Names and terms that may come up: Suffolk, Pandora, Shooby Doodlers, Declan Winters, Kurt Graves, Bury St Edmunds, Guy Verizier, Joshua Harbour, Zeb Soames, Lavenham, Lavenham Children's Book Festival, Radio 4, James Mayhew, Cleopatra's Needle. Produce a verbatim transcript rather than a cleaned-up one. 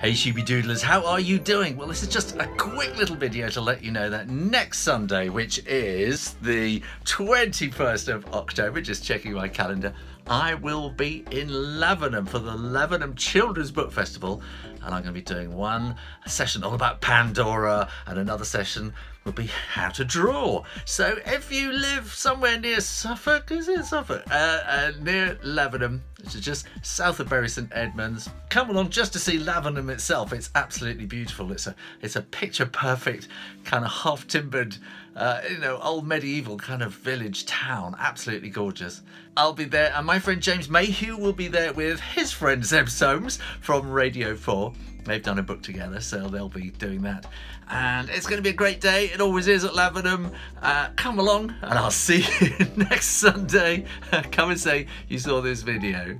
Hey Shooby Doodlers, how are you doing? Well, this is just a quick little video to let you know that next Sunday, which is the twenty-first of October, just checking my calendar, I will be in Lavenham for the Lavenham Children's Book Festival, and I'm going to be doing one session all about Pandora, and another session will be how to draw. So if you live somewhere near Suffolk, is it Suffolk? Uh, uh, near Lavenham, which is just south of Bury St Edmunds, come along just to see Lavenham itself. It's absolutely beautiful. It's a it's a picture-perfect kind of half-timbered, uh, you know, old medieval kind of village town. Absolutely gorgeous. I'll be there, and my My friend James Mayhew will be there with his friend Zeb Soames from Radio four. They've done a book together, so they'll be doing that. And it's going to be a great day. It always is at Lavenham. Uh, come along, and I'll see you next Sunday. Come and say you saw this video.